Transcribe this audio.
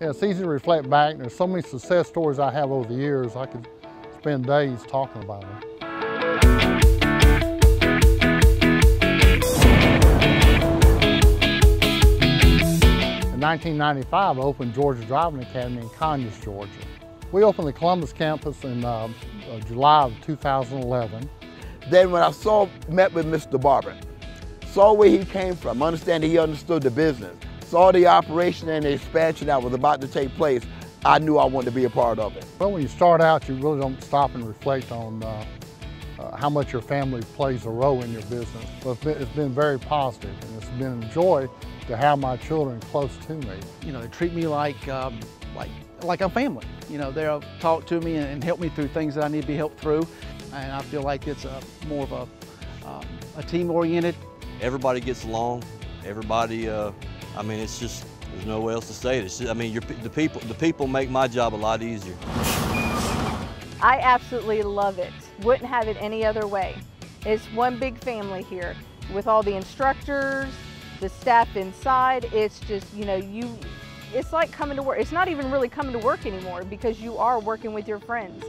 Yeah, it's easy to reflect back. There's so many success stories I have over the years. I could spend days talking about them. In 1995, I opened Georgia Driving Academy in Conyers, Georgia. We opened the Columbus campus in July of 2011. Then when I met with Mr. Barber, saw where he came from, understanding he understood the business, saw the operation and the expansion that was about to take place, I knew I wanted to be a part of it. Well, when you start out, you really don't stop and reflect on how much your family plays a role in your business. But it's been very positive, and it's been a joy to have my children close to me. You know, they treat me like I'm family. You know, they'll talk to me and help me through things that I need to be helped through. And I feel like it's more of a team-oriented. Everybody gets along. Everybody, I mean, it's just, there's no way else to say it. It's just, I mean, the people make my job a lot easier. I absolutely love it. Wouldn't have it any other way. It's one big family here with all the instructors, the staff inside. It's just, you know, it's like coming to work. It's not even really coming to work anymore because you are working with your friends.